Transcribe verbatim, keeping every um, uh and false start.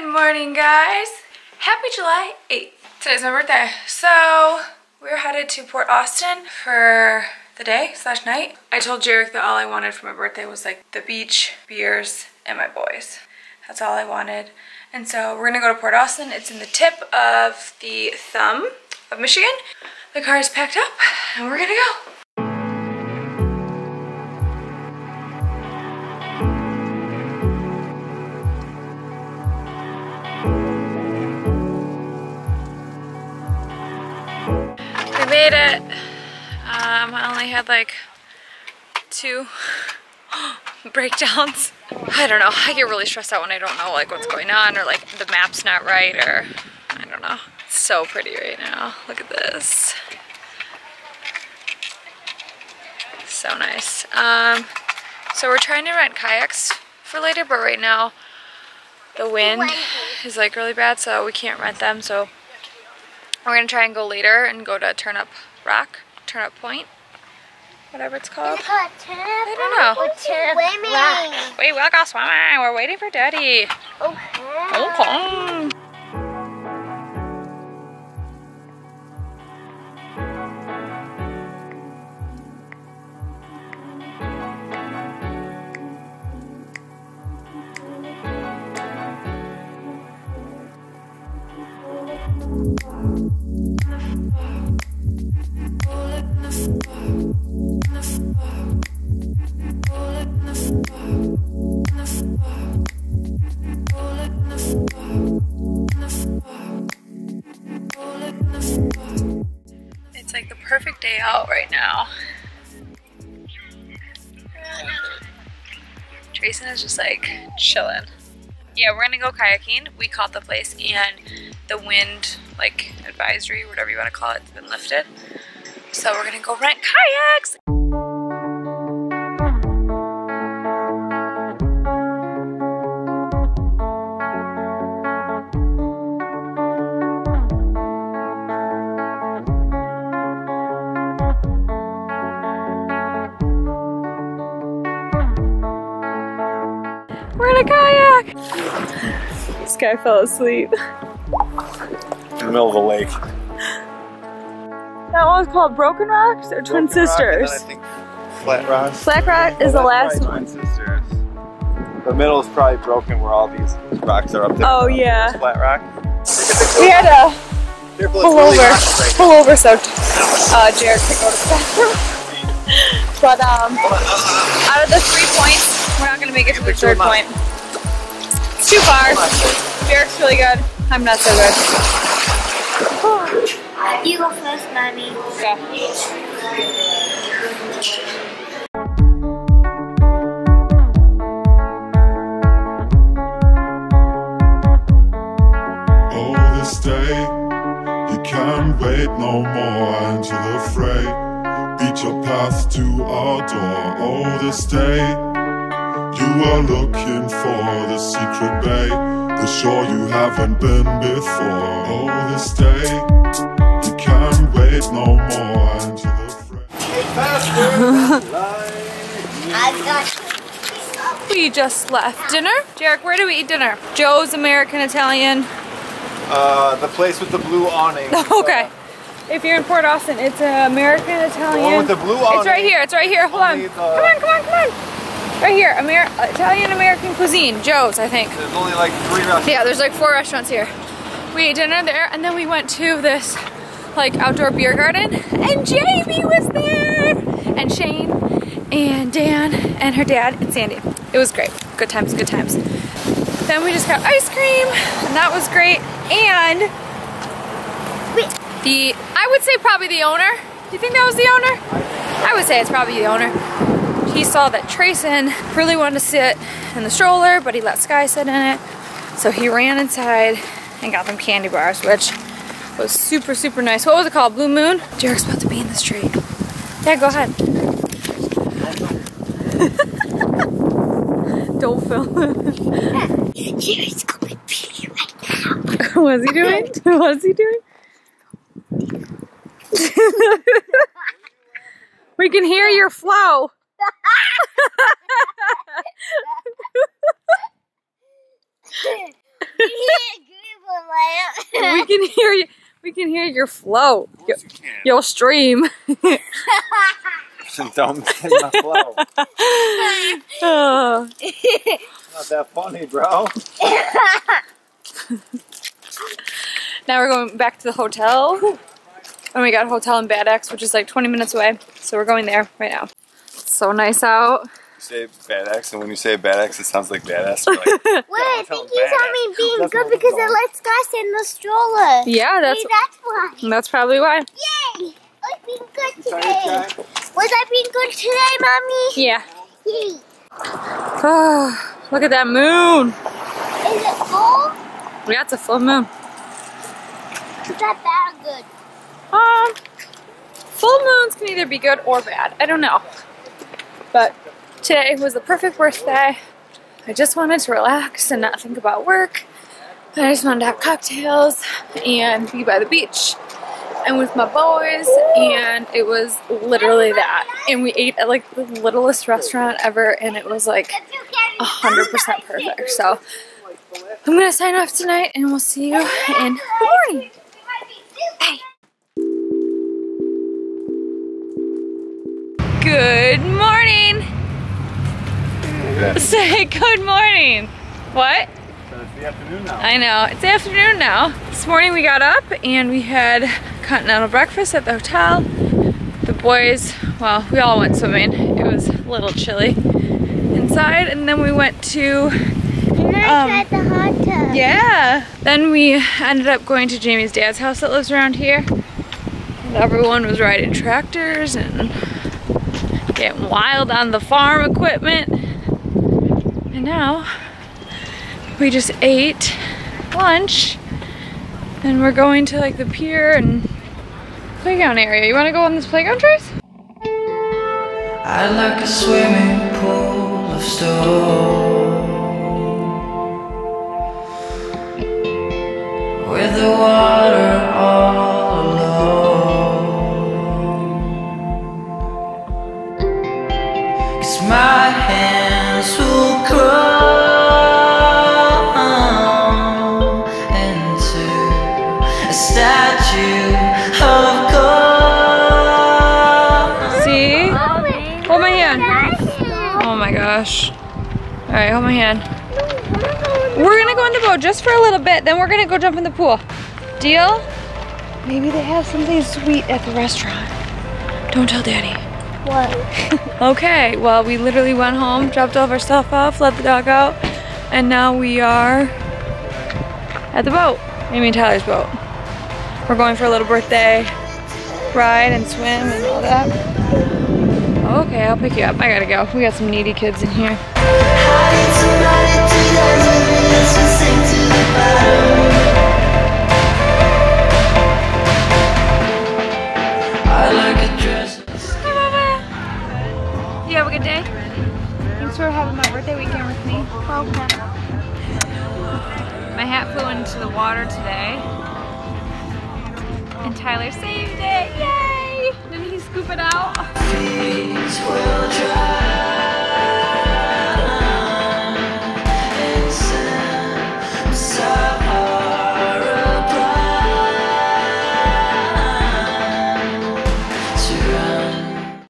Good morning, guys. Happy July eighth. Today's my birthday. So we're headed to Port Austin for the day slash night. I told Jarek that all I wanted for my birthday was like the beach, beers, and my boys. That's all I wanted. And so we're gonna go to Port Austin. It's in the tip of the thumb of Michigan. The car is packed up and we're gonna go. Made it. Um, I only had like two breakdowns. I don't know. I get really stressed out when I don't know like what's going on, or like the map's not right, or I don't know. It's so pretty right now. Look at this. So nice. Um, so we're trying to rent kayaks for later, but right now the wind is like really bad, so we can't rent them. So we're gonna try and go later and go to Turnip Rock, Turnip Point, whatever it's called. Is it called Turnip? I don't know. Or Turnip Rock. Wait, we'll go swimming. We're waiting for Daddy. Okay. Okay. It's like the perfect day out right now. Trayson is just like chilling. Yeah, we're gonna go kayaking. We caught the place and the wind like advisory, whatever you want to call it, it's been lifted. So we're gonna go rent kayaks. We're in a kayak! This guy fell asleep. In the middle of a lake. That one was called Broken Rocks or Twin Sisters? I think Flat Rock. Flat Rock is the last one. Twin Sisters. The middle is probably Broken, where all these rocks are up there. Oh yeah. Flat Rock. We had a pull over, pull over so uh, Jarek could go to the bathroom. But um, out of the three points, we're not gonna make it to the third point. It's too far. Jarek's really good. I'm not so good. Oh. You go first, mommy. Okay. Oh, this day, you can't wait no more, and you're afraid. Beat your path to our door. Oh, this day. You are looking for the secret bay, the shore you haven't been before. Oh, this day, you can't wait no more. And you look fresh. We just left dinner. Jarek, where do we eat dinner? Joe's American Italian. Uh, the place with the blue awning. Okay. Uh, If you're in Port Austin, it's an American Italian. The one with the blue awning. It's right here. It's right here. Hold on. The... Come on, come on, come on. Right here, Amer Italian-American cuisine, Joe's, I think. There's only like three restaurants. Yeah, there's like four restaurants here. We ate dinner there, and then we went to this like outdoor beer garden, and Jamie was there, and Shane, and Dan, and her dad, and Sandy. It was great. Good times, good times. Then we just got ice cream, and that was great, and the, I would say probably the owner. Do you think that was the owner? I would say it's probably the owner. He saw that Trayson really wanted to sit in the stroller, but he let Sky sit in it. So he ran inside and got them candy bars, which was super, super nice. What was it called? Blue Moon? Jarek's about to be in this tree. Yeah, go ahead. Don't film it. Jarek's going to pee right now. What's he doing? What's he doing? We can hear your flow. We can hear you. We can hear your flow. Your, you can. Your stream. Don't miss my flow. Oh. Not that funny, bro. Now we're going back to the hotel. And we got a hotel in Bad Axe, which is like twenty minutes away. So we're going there right now. It's so nice out. You say Bad Axe, and when you say Bad Axe, it sounds like badass. Like, wait, I think you saw me being that's good because it lets us in the stroller. Yeah, that's, Maybe that's why. That's probably why. Yay! I was being good today. Was I being good today, Mommy? Yeah. Yay. Oh, look at that moon. Is it full? Yeah, it's a full moon. Is that bad or good? Um, full moons can either be good or bad. I don't know. But today was the perfect birthday. I just wanted to relax and not think about work. I just wanted to have cocktails and be by the beach and with my boys. And it was literally that. And we ate at like the littlest restaurant ever. And it was like one hundred percent perfect. So I'm going to sign off tonight and we'll see you in the morning. Bye. Good morning. Yeah. Say good morning. What? So it's the afternoon now. I know. It's the afternoon now. This morning we got up and we had continental breakfast at the hotel. The boys, well, we all went swimming. It was a little chilly inside, and then we went to. And I um, tried the hot tub. Yeah. Then we ended up going to Jamie's dad's house that lives around here. And everyone was riding tractors and. Getting wild on the farm equipment. And now we just ate lunch and we're going to like the pier and playground area. You want to go on this playground, Trayson? I like a swimming pool of stone with the water all my hands will come into a statue of gold. See? Hold my hand. Oh my gosh. Alright, hold my hand. We're gonna go in the boat just for a little bit, then we're gonna go jump in the pool. Deal? Maybe they have something sweet at the restaurant. Don't tell Daddy. What? Okay, well, we literally went home, dropped all of our stuff off, let the dog out, and now we are at the boat. Amy and Tyler's boat. We're going for a little birthday ride and swim and all that. Okay, I'll pick you up. I gotta go. We got some needy kids in here. How did somebody do that? I like a dress. You have a good day? Thanks for having my birthday weekend with me. Okay. My hat flew into the water today. And Tyler saved it. Yay! Didn't he scoop it out?